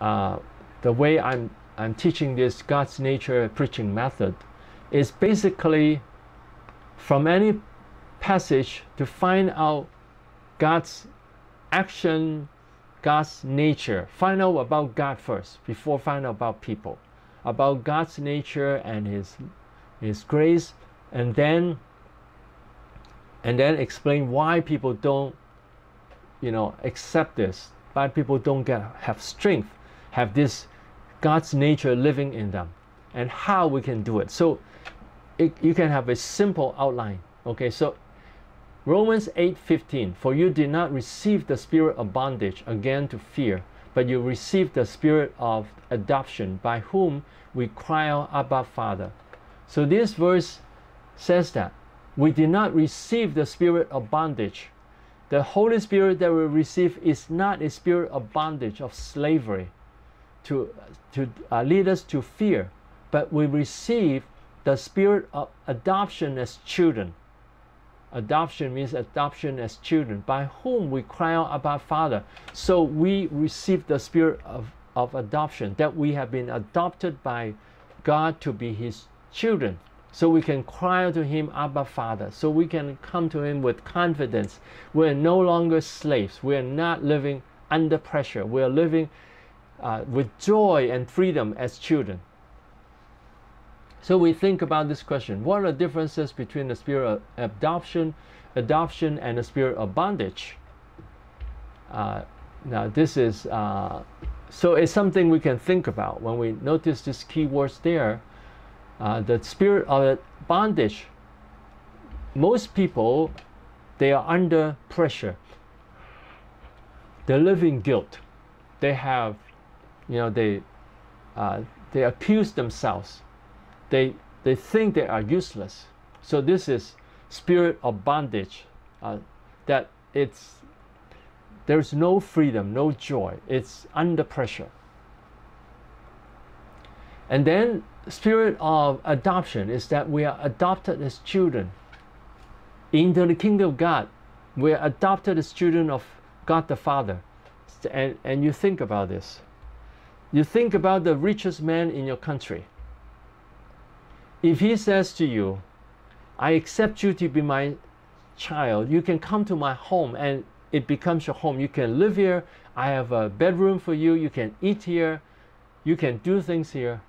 the way I'm teaching this God's nature preaching method is basically from any passage to find out God's action, God's nature. Find out about God first before find out about people, about God's nature and His grace, and then explain why people don't, accept this, why people don't have strength, have this God's nature living in them, and how we can do it. So you can have a simple outline. Okay, so Romans 8:15, for you did not receive the spirit of bondage again to fear, but you received the spirit of adoption, by whom we cry out, Abba, Father. So this verse says that we did not receive the spirit of bondage. The Holy Spirit that we receive is not a spirit of bondage, of slavery, to lead us to fear, but we receive the spirit of adoption as children. Adoption means adoption as children, by whom we cry out, Abba, Father. So we receive the spirit of adoption, that we have been adopted by God to be His children. So we can cry out to Him, Abba, Father. So we can come to Him with confidence. We are no longer slaves. We are not living under pressure. We are living with joy and freedom as children. So we think about this question: what are the differences between the spirit of adoption and the spirit of bondage? Now this is so it's something we can think about when we notice these key words there. The spirit of bondage. Most people, they are under pressure. They live in guilt. They have they accuse themselves. They think they are useless. So this is spirit of bondage. That there's no freedom, no joy. It's under pressure. And then spirit of adoption is that we are adopted as children into the kingdom of God. We are adopted as children of God the Father. And you think about this. You think about the richest man in your country. If he says to you, I accept you to be my child, you can come to my home, and it becomes your home. You can live here. I have a bedroom for you. You can eat here. You can do things here.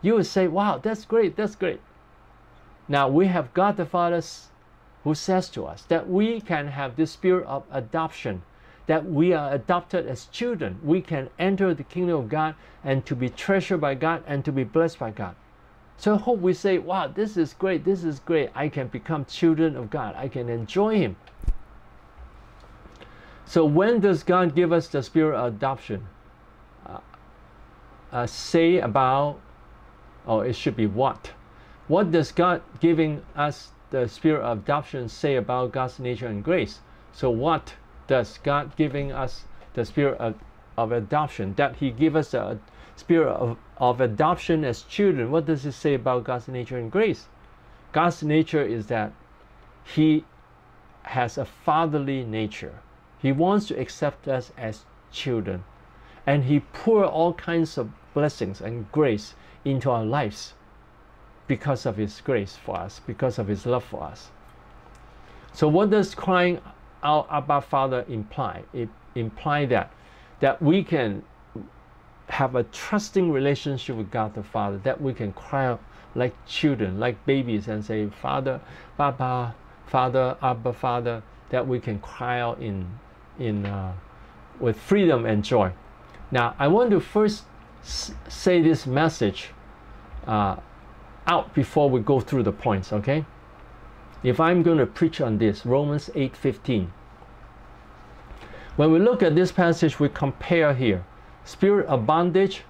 You would say, wow, that's great. That's great. Now we have God the Father who says to us that we can have this spirit of adoption, that we are adopted as children. We can enter the kingdom of God and to be treasured by God and to be blessed by God. So I hope we say, wow, this is great, this is great. I can become children of God. I can enjoy Him. So when does God give us the spirit of adoption? Say about, or it should be what? What does God giving us the spirit of adoption say about God's nature and grace? So what does God giving us the spirit of adoption, that He give us the spirit of adoption as children, what does it say about God's nature and grace? God's nature is that He has a fatherly nature. He wants to accept us as children, and He pours all kinds of blessings and grace into our lives because of His grace for us, because of His love for us. So what does crying out Abba, Father imply? It implies that we can have a trusting relationship with God the Father, that we can cry out like children, like babies, and say, Father, Papa, Father, Abba, Father, that we can cry out with freedom and joy. Now, I want to first say this message out before we go through the points, okay? If I'm going to preach on this, Romans 8:15. When we look at this passage, we compare here spirit of bondage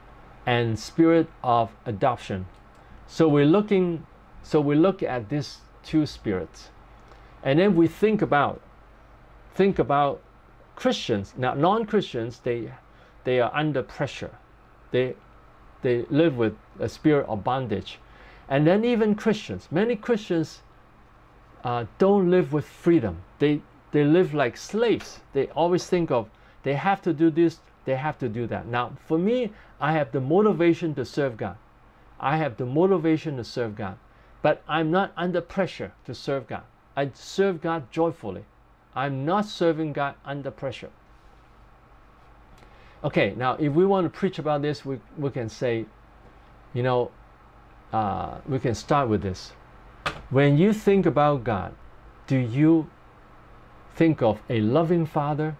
and spirit of adoption. So we look at these two spirits, and then we think about Christians. Now non-Christians, they are under pressure. They live with a spirit of bondage. And then even Christians, many Christians don't live with freedom. They live like slaves. They always think they have to do this They have to do that. Now, for me, I have the motivation to serve God. I have the motivation to serve God, but I'm not under pressure to serve God. I serve God joyfully. I'm not serving God under pressure. Okay, now if we want to preach about this, we can say, you know, we can start with this. When you think about God, do you think of a loving Father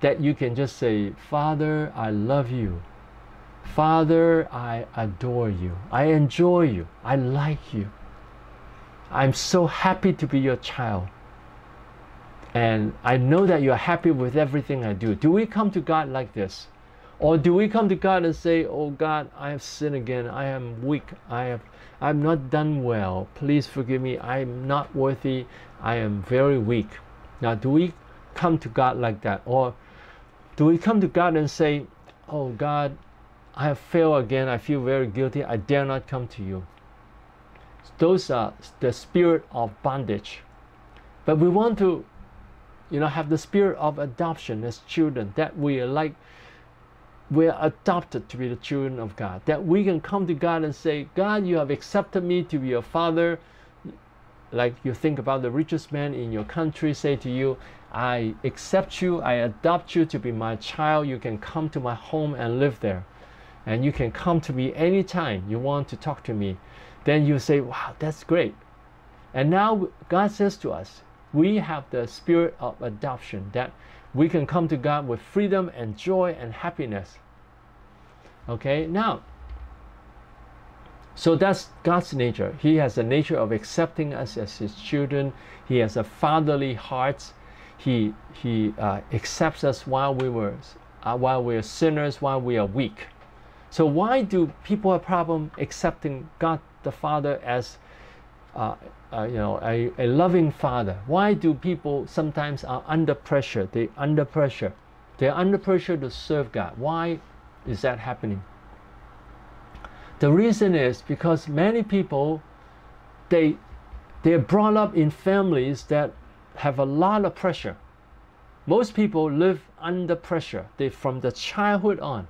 that you can just say, Father, I love you. Father, I adore you. I enjoy you. I like you. I'm so happy to be your child. And I know that you're happy with everything I do. Do we come to God like this? Or do we come to God and say, oh God, I have sinned again. I am weak. I'm not done well. Please forgive me. I'm not worthy. I am very weak. Now, do we come to God like that? Or do we come to God and say, oh God, I have failed again. I feel very guilty. I dare not come to you. Those are the spirit of bondage. But we want to, you know, have the spirit of adoption as children, that we are like, we're adopted to be the children of God, that we can come to God and say, God, you have accepted me to be your father. Like you think about the richest man in your country say to you, I accept you, I adopt you to be my child. You can come to my home and live there. And you can come to me anytime you want to talk to me. Then you say, wow, that's great. And now God says to us, we have the spirit of adoption, that we can come to God with freedom and joy and happiness. Okay, now, so that's God's nature. He has a nature of accepting us as his children. He has a fatherly heart. He accepts us while we are sinners, while we are weak. So why do people have problem accepting God the Father as a loving Father? Why do people sometimes are under pressure? They're under pressure to serve God. Why is that happening? The reason is because many people, they're brought up in families that have a lot of pressure. Most people live under pressure. From the childhood on,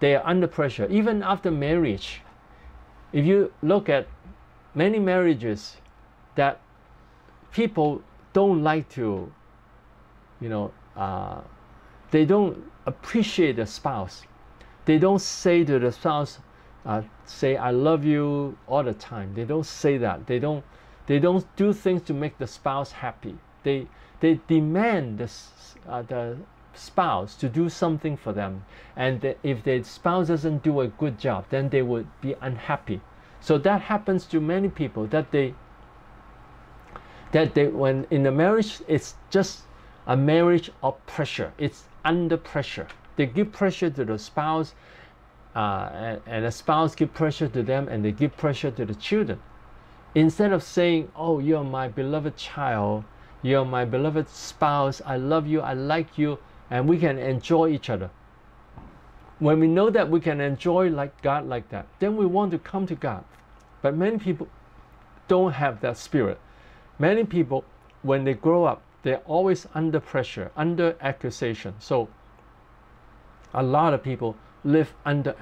they are under pressure. Even after marriage, if you look at many marriages that people don't like to, you know, they don't appreciate the spouse. They don't say to the spouse, say I love you all the time. They don't say that. They don't do things to make the spouse happy. They demand the spouse to do something for them, and if the spouse doesn't do a good job, then they would be unhappy. So that happens to many people, that they when in the marriage, it's just a marriage of pressure. It's under pressure. They give pressure to the spouse, and the spouse give pressure to them, and they give pressure to the children. Instead of saying, oh, you're my beloved child, you're my beloved spouse, I love you, I like you, and we can enjoy each other. When we know that we can enjoy like God like that, then we want to come to God. But many people don't have that spirit. Many people, when they grow up, they're always under pressure, under accusation. So a lot of people live under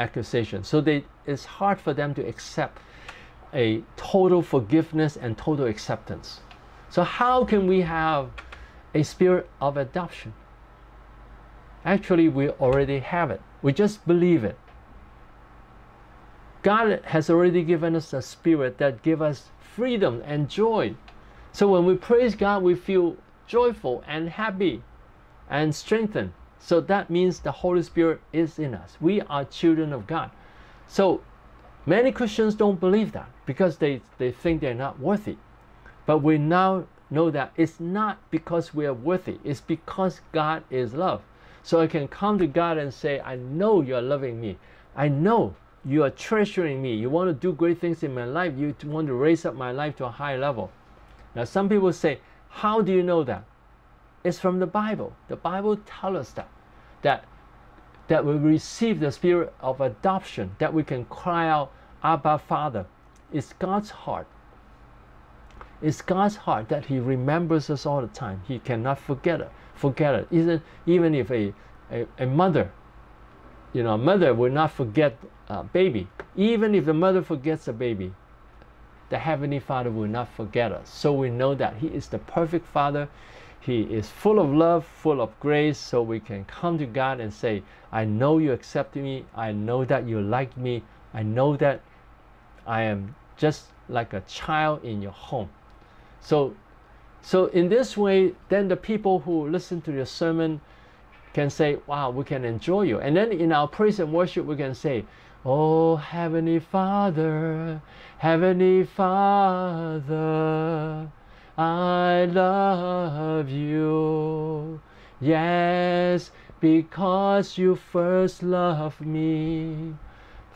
accusation. So it's hard for them to accept a total forgiveness and total acceptance. So how can we have a spirit of adoption? Actually, we already have it. We just believe it. God has already given us a spirit that gives us freedom and joy. So when we praise God, we feel joyful and happy and strengthened. So that means the Holy Spirit is in us. We are children of God. So many Christians don't believe that because they think they're not worthy. But we now know that it's not because we are worthy. It's because God is love. So I can come to God and say, I know you're loving me. I know you are treasuring me. You want to do great things in my life. You want to raise up my life to a high level. Now some people say, how do you know that? It's from the Bible. The Bible tells us that we receive the spirit of adoption, that we can cry out, Abba, Father. It's God's heart. It's God's heart that He remembers us all the time. He cannot forget it. Even if a a mother. You know, a mother will not forget a baby. Even if the mother forgets a baby, the Heavenly Father will not forget us. So we know that He is the perfect Father. He is full of love, full of grace, so we can come to God and say, I know you accept me, I know that you like me, I know that I am just like a child in your home. So in this way, then the people who listen to your sermon can say, wow, we can enjoy you. And then in our praise and worship, we can say, oh, Heavenly Father, Heavenly Father, I love you, yes, because you first loved me.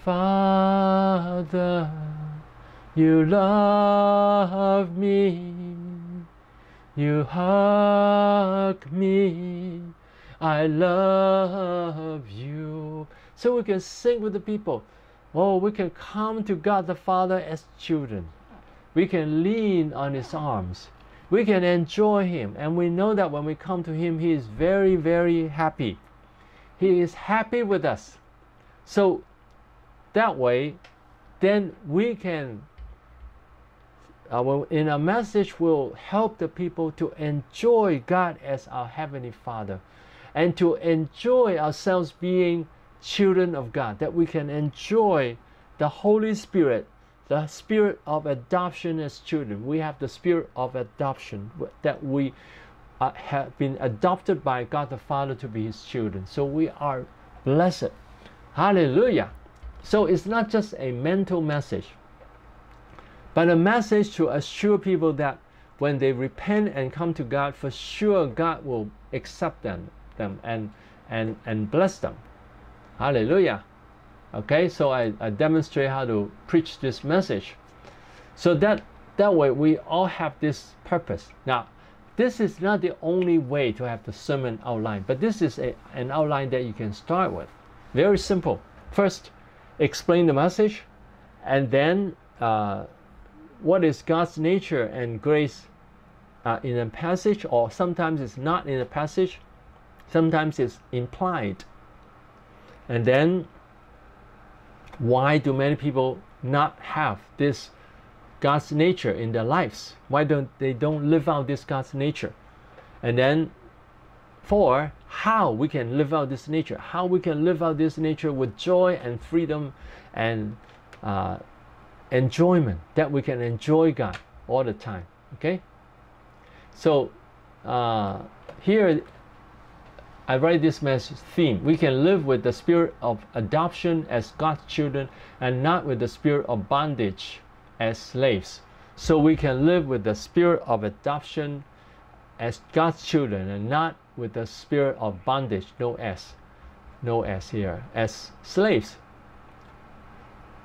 Father, you love me, you hug me, I love you. So we can sing with the people. Oh, we can come to God the Father as children. We can lean on His arms. We can enjoy Him. And we know that when we come to Him, He is very, very happy. He is happy with us. So that way, then we can, in our message, will help the people to enjoy God as our Heavenly Father and to enjoy ourselves being children of God, that we can enjoy the Holy Spirit, the spirit of adoption as children. We have the spirit of adoption, that we have been adopted by God the Father to be His children. So we are blessed. Hallelujah. So it's not just a mental message, but a message to assure people that when they repent and come to God, for sure God will accept them and bless them. Hallelujah. Okay, so I demonstrate how to preach this message. So that way we all have this purpose. Now, this is not the only way to have the sermon outline, but this is an outline that you can start with. Very simple. First, explain the message, and then what is God's nature and grace in a passage, or sometimes it's not in a passage, sometimes it's implied. And then, why do many people not have this God's nature in their lives? Why don't they live out this God's nature? And then, for how we can live out this nature, how we can live out this nature with joy and freedom and enjoyment, that we can enjoy God all the time. Okay, so here I write this message theme. We can live with the spirit of adoption as God's children and not with the spirit of bondage as slaves. So we can live with the spirit of adoption as God's children and not with the spirit of bondage, no S here, as slaves.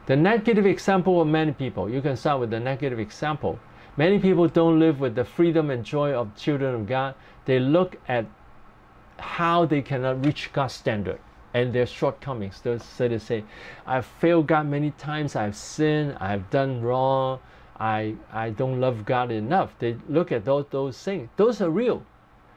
The negative example of many people, you can start with the negative example. Many people don't live with the freedom and joy of children of God. They look at how they cannot reach God's standard and their shortcomings. So they say, I've failed God many times, I've sinned, I've done wrong, I don't love God enough. They look at those things. Those are real.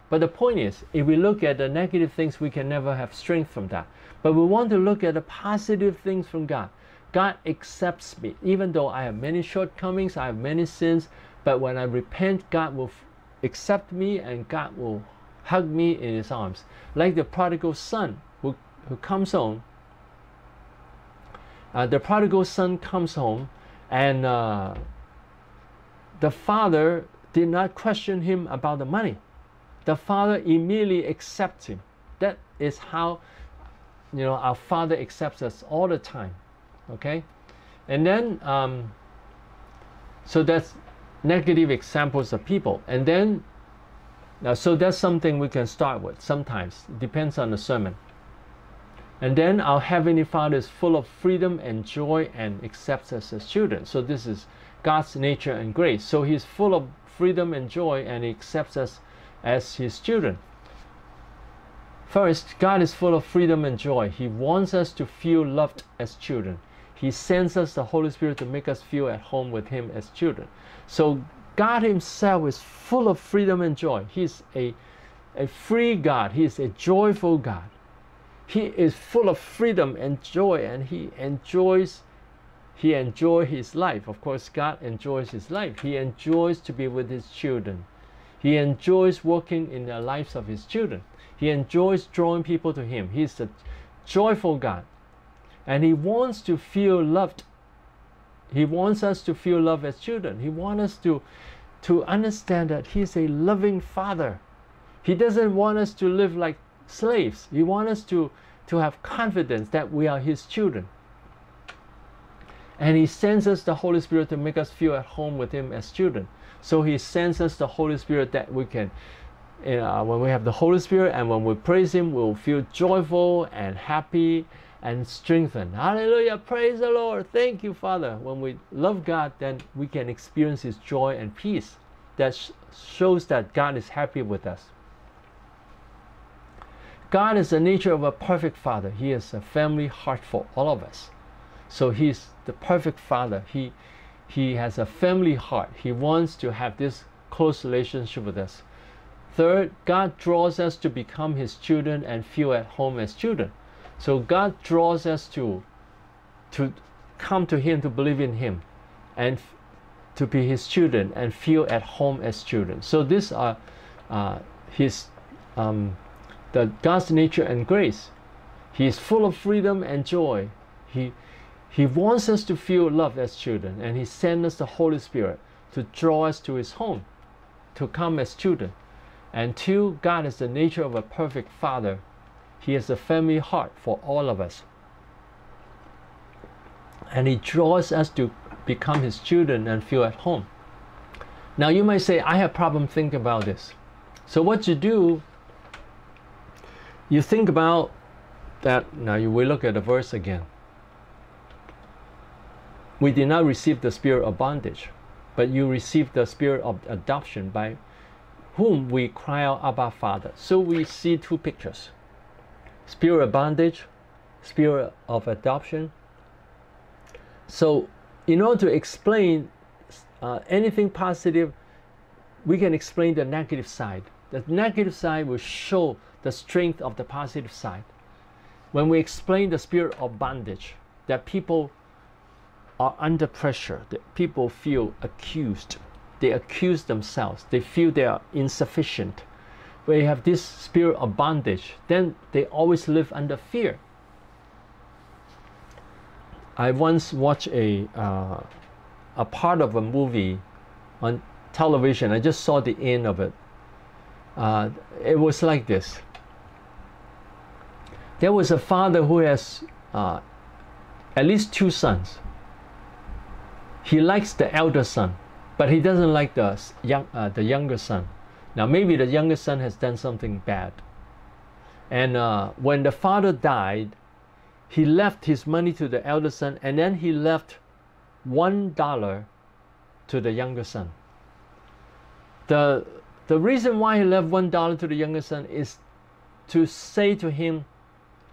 But the point is, if we look at the negative things, we can never have strength from that. But we want to look at the positive things from God. God accepts me, even though I have many shortcomings, I have many sins, but when I repent, God will accept me and God will hug me in His arms. Like the prodigal son who comes home. The prodigal son comes home, and the father did not question him about the money. The father immediately accepts him. That is how, you know, our Father accepts us all the time. Okay, and then so that's negative examples of people. And then so that's something we can start with. Sometimes it depends on the sermon. And then our Heavenly Father is full of freedom and joy and accepts us as children. So this is God's nature and grace. So He's full of freedom and joy and He accepts us as His children. First, God is full of freedom and joy. He wants us to feel loved as children. He sends us the Holy Spirit to make us feel at home with Him as children. So God Himself is full of freedom and joy. He's a free God. He's a joyful God. He is full of freedom and joy, and he enjoys his life. Of course, God enjoys his life. He enjoys to be with his children. He enjoys working in the lives of his children. He enjoys drawing people to him. He's a joyful God, and he wants to feel loved. He wants us to feel loved as children. He wants us to understand that he's a loving father. He doesn't want us to live like slaves. He wants us to have confidence that we are his children. And he sends us the Holy Spirit to make us feel at home with him as children. So he sends us the Holy Spirit that we can, when we have the Holy Spirit and when we praise him, we'll feel joyful and happy and strengthened. Hallelujah, praise the Lord. Thank you, Father. When we love God, then we can experience his joy and peace. That shows that God is happy with us. God is the nature of a perfect father. He is a family heart for all of us. So he's the perfect father. He has a family heart. He wants to have this close relationship with us. Third, God draws us to become his children and feel at home as children. So God draws us to come to him, to believe in him, and to be his children and feel at home as children. So these are God's nature and grace. He is full of freedom and joy. He wants us to feel loved as children, and he sends us the Holy Spirit to draw us to his home, to come as children. And two, God is the nature of a perfect father. He has a family heart for all of us, and he draws us to become his children and feel at home. Now you might say, I have problem thinking about this. So what you do, you think about that. Now you will look at the verse again. We did not receive the spirit of bondage, but you received the spirit of adoption, by whom we cry out, Abba, Father. So we see two pictures: spirit of bondage, spirit of adoption. So in order to explain anything positive, we can explain the negative side. The negative side will show the strength of the positive side. When we explain the spirit of bondage, that people are under pressure, that people feel accused, they accuse themselves, they feel they are insufficient. When you have this spirit of bondage, then they always live under fear. I once watched a part of a movie on television. I just saw the end of it. It was like this. There was a father who has at least two sons. He likes the elder son, but he doesn't like the younger son. Now maybe the younger son has done something bad, and when the father died, he left his money to the elder son, and then he left $1 to the younger son. The reason why he left $1 to the younger son is to say to him,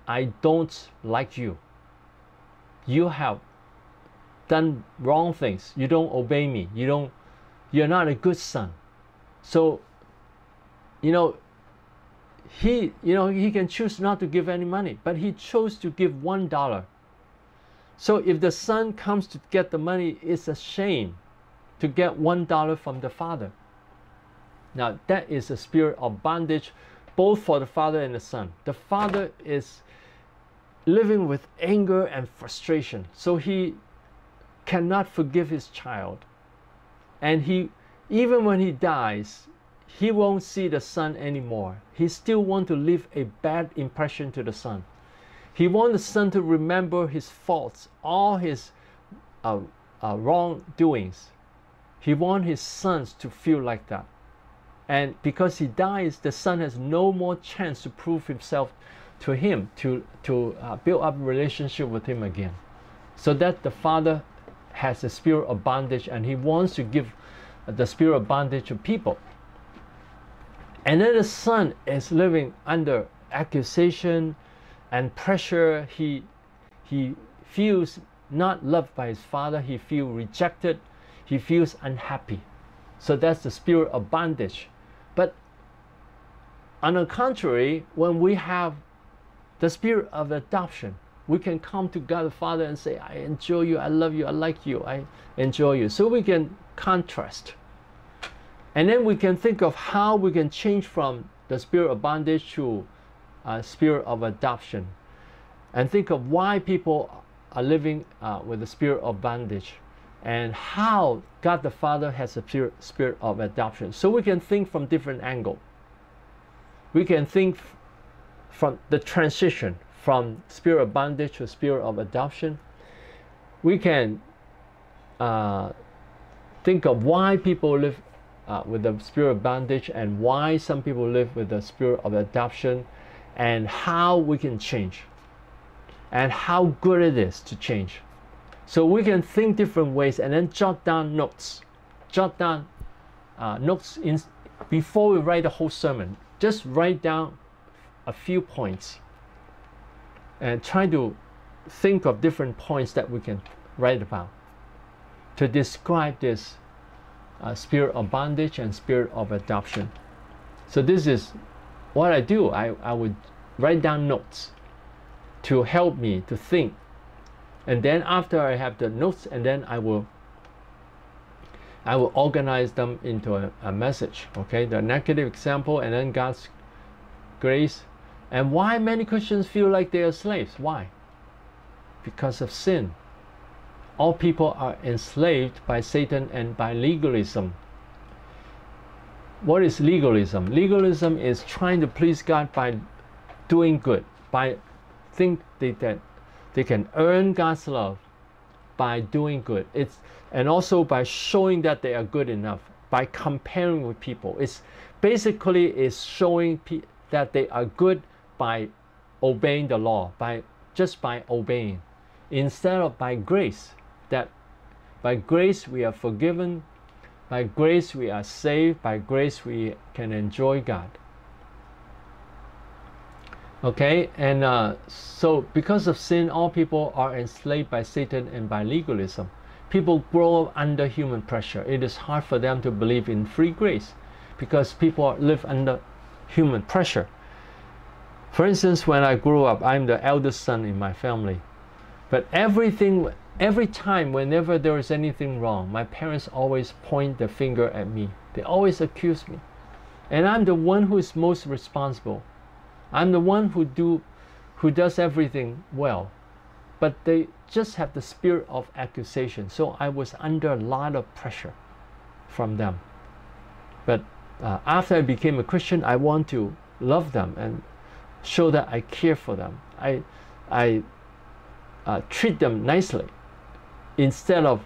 I don't like you. You have done wrong things. You don't obey me. You're not a good son. So, he can choose not to give any money, but he chose to give $1. So if the son comes to get the money, it's a shame to get $1 from the father. Now that is a spirit of bondage, both for the father and the son. The father is living with anger and frustration, so he cannot forgive his child, and even when he dies, he won't see the son anymore. He still wants to leave a bad impression to the son. He wants the son to remember his faults, all his wrongdoings. He wants his sons to feel like that. And because he dies, the son has no more chance to prove himself to him, to build up a relationship with him again. So that the father has a spirit of bondage, and he wants to give the spirit of bondage to people. And then the son is living under accusation and pressure. He feels not loved by his father. He feels rejected. He feels unhappy. So that's the spirit of bondage. But on the contrary, when we have The spirit of adoption. We can come to God the Father and say, I enjoy you, I love you, I like you, I enjoy you. So we can contrast. And then we can think of how we can change from the spirit of bondage to a spirit of adoption. And think of why people are living with the spirit of bondage. And how God the Father has a pure spirit of adoption. So we can think from different angle. We can think from the transition from spirit of bondage to spirit of adoption. We can think of why people live with the spirit of bondage and why some people live with the spirit of adoption, and how we can change and how good it is to change. So we can think different ways and then jot down notes. Jot down notes before we write the whole sermon. Just write down a few points and try to think of different points that we can write about to describe this spirit of bondage and spirit of adoption. So this is what I do. I would write down notes to help me to think. And then after I have the notes, and then I will organize them into a message. Okay, the negative example, and then God's grace, and why many Christians feel like they are slaves. Why? Because of sin. All people are enslaved by Satan and by legalism. What is legalism? Legalism is trying to please God by doing good, by they can earn God's love by doing good. And also by showing that they are good enough, by comparing with people. It's basically is showing that they are good by obeying the law, just by obeying, instead of by grace. That by grace we are forgiven, by grace we are saved, by grace we can enjoy God. Okay, and so because of sin, all people are enslaved by Satan and by legalism. People grow up under human pressure. It is hard for them to believe in free grace because people live under human pressure. For instance, when I grew up, I'm the eldest son in my family. But every time, whenever there is anything wrong, my parents always point the finger at me. They always accuse me. And I'm the one who is most responsible. I'm the one who does everything well, but they just have the spirit of accusation. So I was under a lot of pressure from them. But after I became a Christian, I want to love them and show that I care for them. I treat them nicely instead of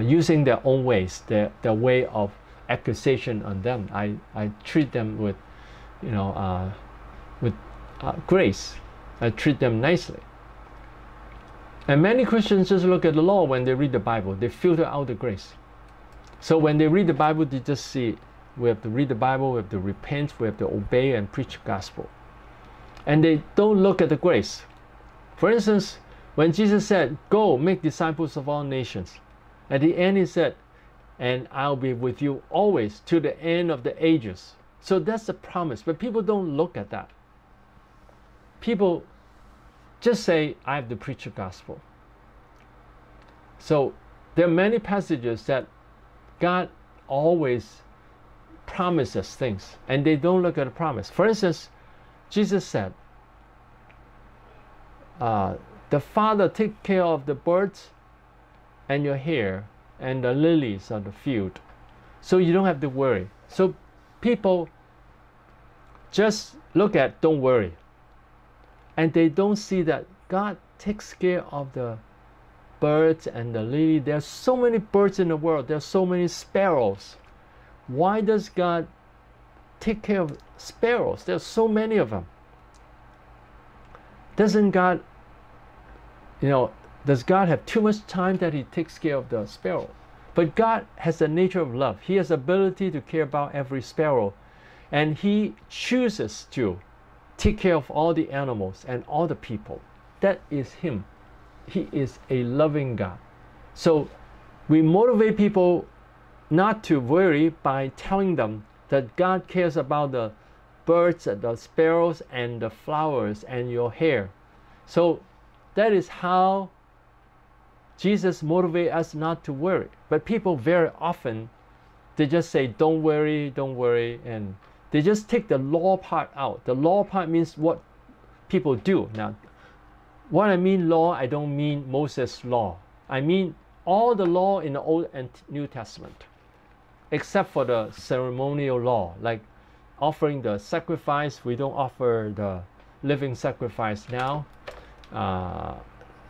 using their own ways, their way of accusation on them. I treat them with, you know, with grace. I treat them nicely. And many Christians just look at the law when they read the Bible. They filter out the grace. So when they read the Bible, they just see, we have to read the Bible, we have to repent, we have to obey and preach the gospel. And they don't look at the grace. For instance, when Jesus said, go make disciples of all nations, at the end he said, and I'll be with you always to the end of the ages. So that's the promise, but people don't look at that. People just say, I have to preach the gospel. So there are many passages that God always promises things, and they don't look at the promise. For instance, Jesus said, the Father takes care of the birds and your hair and the lilies of the field, so you don't have to worry. So people just look at, don't worry. And they don't see that God takes care of the birds and the lily. There are so many birds in the world. There are so many sparrows. Why does God take care of sparrows? There are so many of them. Doesn't God, you know, does God have too much time that He takes care of the sparrow? But God has the nature of love. He has the ability to care about every sparrow. And He chooses to take care of all the animals and all the people. That is Him. He is a loving God. So we motivate people not to worry by telling them that God cares about the birds, the sparrows, and the flowers, and your hair. So that is how Jesus motivates us not to worry. But people very often, they just say, don't worry, and they just take the law part out. The law part means what people do. Now, what I mean law, I don't mean Moses' law. I mean all the law in the Old and New Testament, except for the ceremonial law, like offering the sacrifice. We don't offer the living sacrifice now.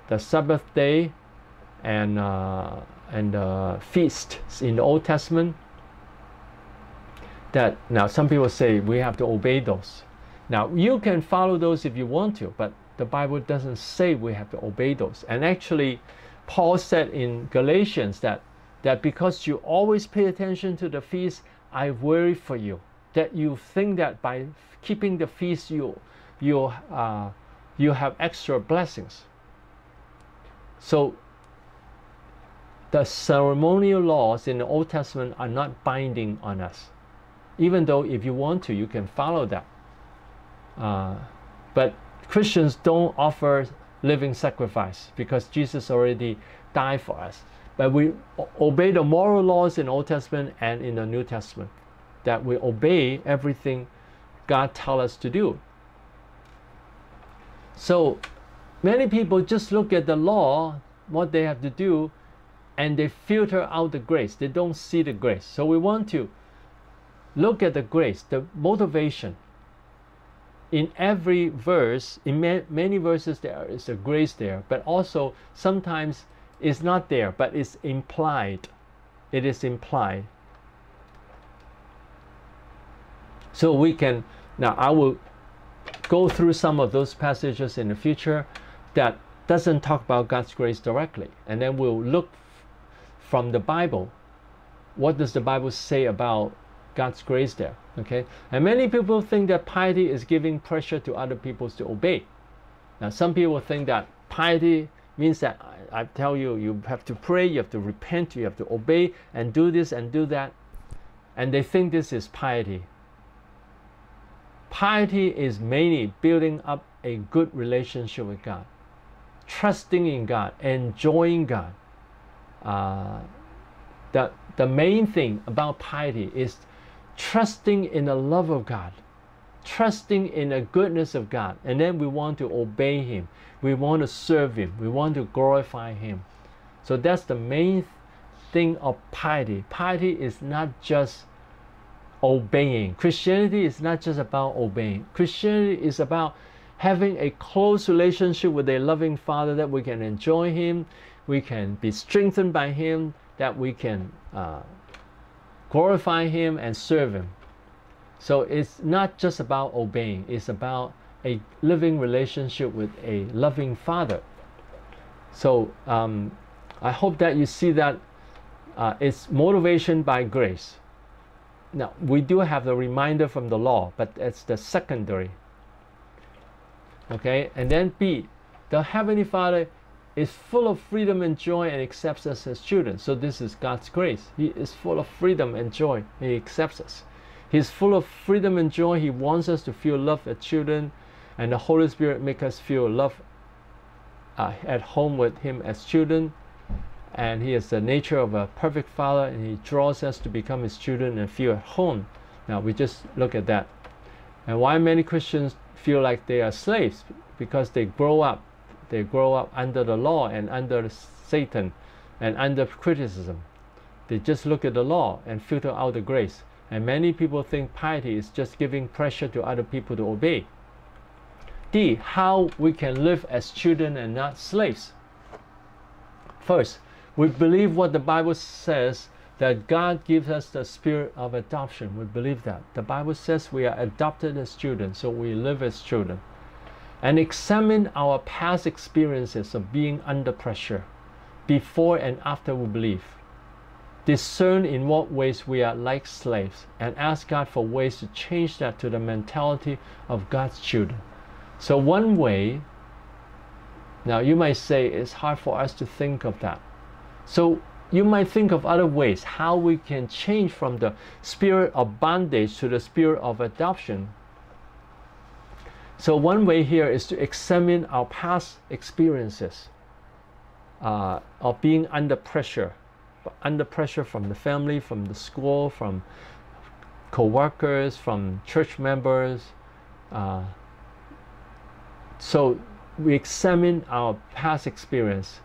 The Sabbath day and feasts in the Old Testament. That now some people say we have to obey those. Now you can follow those if you want to, but the Bible doesn't say we have to obey those. And actually, Paul said in Galatians that because you always pay attention to the feast, I worry for you. That you think that by keeping the feast, you have extra blessings. So the ceremonial laws in the Old Testament are not binding on us, even though if you want to, you can follow that. But Christians don't offer living sacrifice because Jesus already died for us. But we obey the moral laws in the Old Testament and in the New Testament, that we obey everything God tells us to do. So many people just look at the law, what they have to do, and they filter out the grace. They don't see the grace. So we want to look at the grace, the motivation. In every verse, in many verses, there is a grace there, but also sometimes it's not there, but it's implied. It is implied. So we can, now I will go through some of those passages in the future that doesn't talk about God's grace directly, and then we'll look from the Bible. What does the Bible say about God's grace there? Okay, and many people think that piety is giving pressure to other people to obey. Now some people think that piety means that I tell you, you have to pray, you have to repent, you have to obey and do this and do that, and they think this is piety. Piety is mainly building up a good relationship with God, trusting in God, enjoying God. The main thing about piety is trusting in the love of God, trusting in the goodness of God, and then we want to obey Him, we want to serve Him, we want to glorify Him. So that's the main thing of piety. Piety is not just obeying. Christianity is not just about obeying. Christianity is about having a close relationship with a loving Father, that we can enjoy Him, we can be strengthened by Him, that we can glorify Him and serve Him. So it's not just about obeying, it's about a living relationship with a loving Father. So I hope that you see that it's motivation by grace. Now we do have the reminder from the law, but that's the secondary. Okay, and then B, the Heavenly Father is full of freedom and joy and accepts us as children. So this is God's grace. He is full of freedom and joy. He accepts us. He's full of freedom and joy. He wants us to feel love as children, and the Holy Spirit makes us feel love at home with Him as children. And He is the nature of a perfect Father, and He draws us to become His children and feel at home. Now we just look at that. And why many Christians feel like they are slaves? Because they grow up. They grow up under the law and under Satan and under criticism. They just look at the law and filter out the grace. And many people think piety is just giving pressure to other people to obey. D, how we can live as children and not slaves. First, we believe what the Bible says, that God gives us the spirit of adoption. We believe that. The Bible says we are adopted as children, so we live as children. And examine our past experiences of being under pressure, before and after we believe. Discern in what ways we are like slaves, and ask God for ways to change that to the mentality of God's children. So one way, now you might say it's hard for us to think of that. So you might think of other ways how we can change from the spirit of bondage to the spirit of adoption. So one way here is to examine our past experiences of being under pressure from the family, from the school, from co-workers, from church members. So we examine our past experience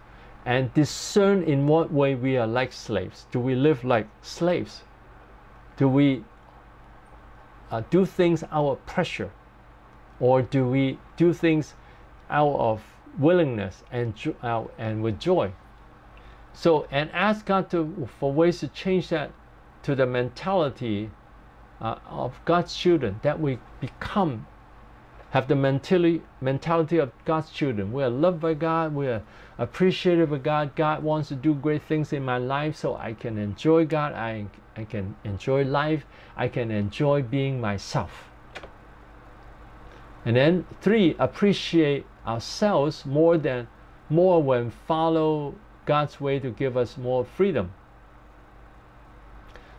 and discern in what way we are like slaves. Do we live like slaves? Do we do things out of pressure? Or do we do things out of willingness and with joy? So, and ask God for ways to change that to the mentality of God's children, that we become, have the mentality of God's children. We are loved by God, we are appreciative of God. God wants to do great things in my life, so I can enjoy God, I can enjoy life, I can enjoy being myself. And then 3, appreciate ourselves more when follow God's way to give us more freedom.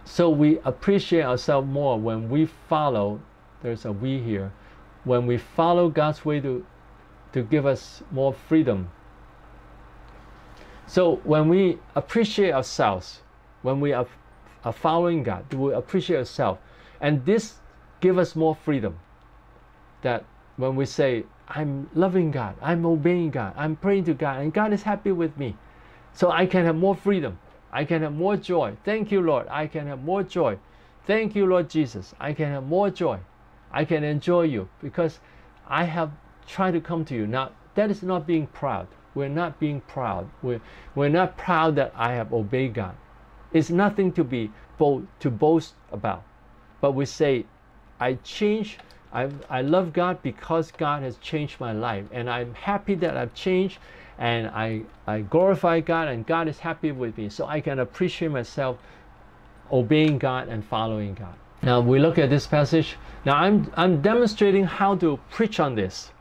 So we appreciate ourselves more when we follow, there's a we here, when we follow God's way to give us more freedom. So when we appreciate ourselves, when we are following God, we appreciate ourselves. And this gives us more freedom. That when we say, I'm loving God, I'm obeying God, I'm praying to God, and God is happy with me. So I can have more freedom. I can have more joy. Thank you, Lord. I can have more joy. Thank you, Lord Jesus. I can have more joy. I can enjoy you because I have tried to come to you. Now, that is not being proud. We're not being proud. We're not proud that I have obeyed God. It's nothing to be boast about. But we say, I love God because God has changed my life. And I'm happy that I've changed. And I glorify God, and God is happy with me. So I can appreciate myself obeying God and following God. Now we look at this passage. Now I'm demonstrating how to preach on this.